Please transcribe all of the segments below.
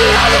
the other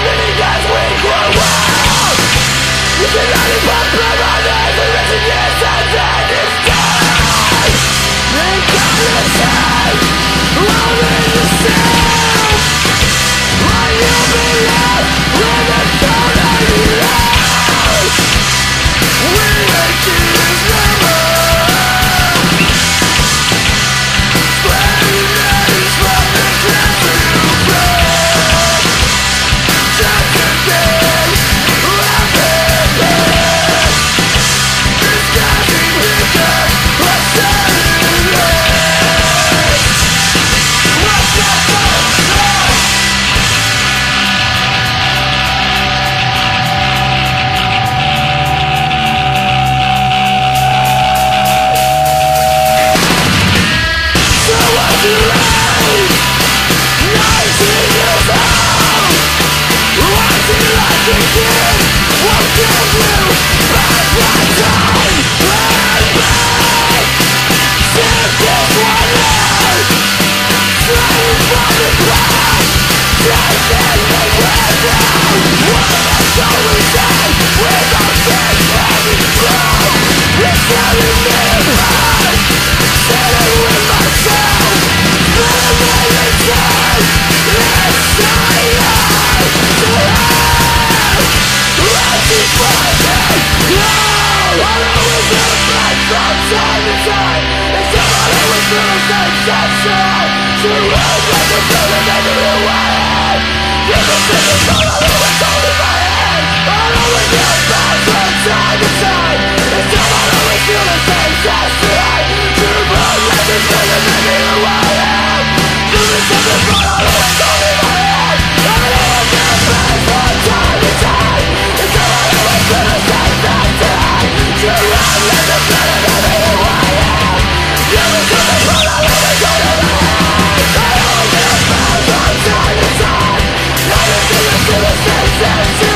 many as we grow up. You can only pop blood on us for recent years and then it's done. In community, all in the same. When you believe with a thought of love, we make these memories. That's